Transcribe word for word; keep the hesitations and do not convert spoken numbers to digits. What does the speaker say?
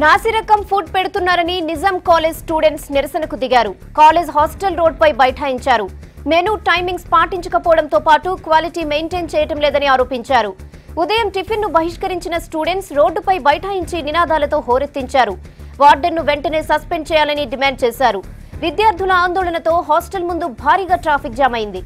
నాసిరకం ఫుడ్ పెడుతున్నారని Nizam college students నిరసనకు దిగారు. కాలేజ్ హాస్టల్ రోడ్ పై బైఠాయించారు. మెనూ టైమింగ్స్ పాటించకపోవడంతో పాటు క్వాలిటీ మెయింటైన్ చేయడం లేదని ఆరోపించారు. ఉదయం టిఫిన్ ను బహిష్కరించిన స్టూడెంట్స్ రోడ్డుపై బైఠాయించి నినాదాలతో హోరెత్తించారు. వార్డెన్ ను వెంటనే సస్పెండ్ చేయాలని డిమాండ్ చేశారు. విద్యార్థుల ఆందోళనతో హాస్టల్ ముందు భారీగా ట్రాఫిక్ జామ్ అయింది.